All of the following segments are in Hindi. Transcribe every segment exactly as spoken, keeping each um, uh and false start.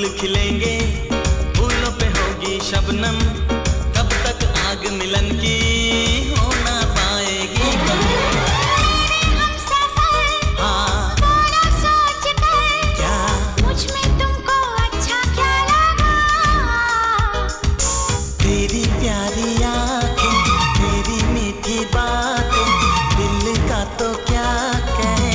फूल खिलेंगे, फूलों पे होगी शबनम, तब तक आग मिलन की हो ना पाएगी। मेरे हमसफर, हाँ बोलो सोच कर, क्या मुझ में तुमको अच्छा क्या लगा? तेरी प्यारी आँखें, तेरी मीठी बातें, दिल का तो क्या कहना।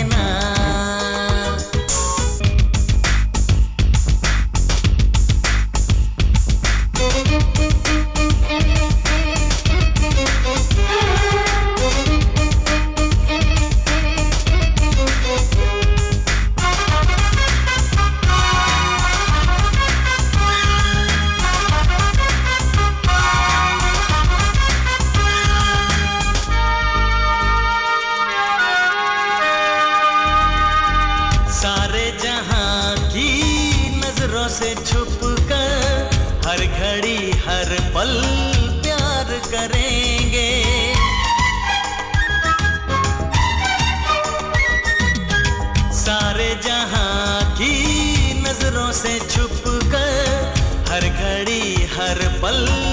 सारे जहां की नजरों से छुप कर हर घड़ी हर पल प्यार करेंगे। सारे जहां की नजरों से छुप कर हर घड़ी हर पल